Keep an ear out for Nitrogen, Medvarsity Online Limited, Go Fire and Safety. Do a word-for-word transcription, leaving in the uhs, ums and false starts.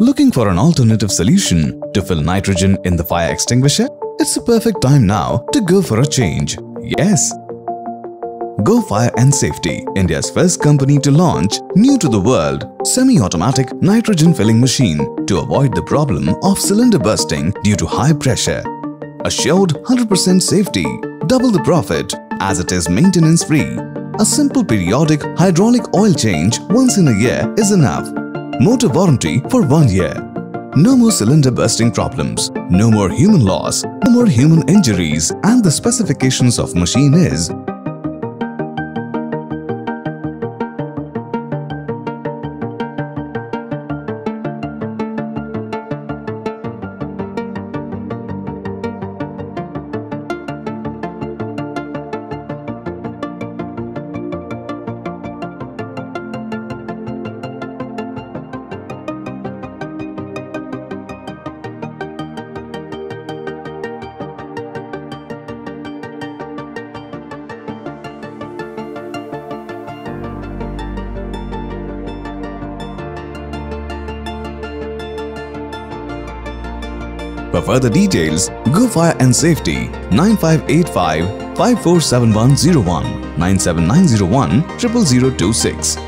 Looking for an alternative solution to fill nitrogen in the fire extinguisher? It's the perfect time now to go for a change. Yes! Go Fire and Safety, India's first company to launch new to the world semi-automatic nitrogen filling machine to avoid the problem of cylinder bursting due to high pressure. Assured one hundred percent safety, double the profit as it is maintenance free. A simple periodic hydraulic oil change once in a year is enough. Motor warranty for one year. No more cylinder bursting problems, no more human loss, no more human injuries, and the specifications of machine is For further details, Go Fire and Safety nine five eight five, five four seven one zero one, nine seven nine zero one, zero zero two six.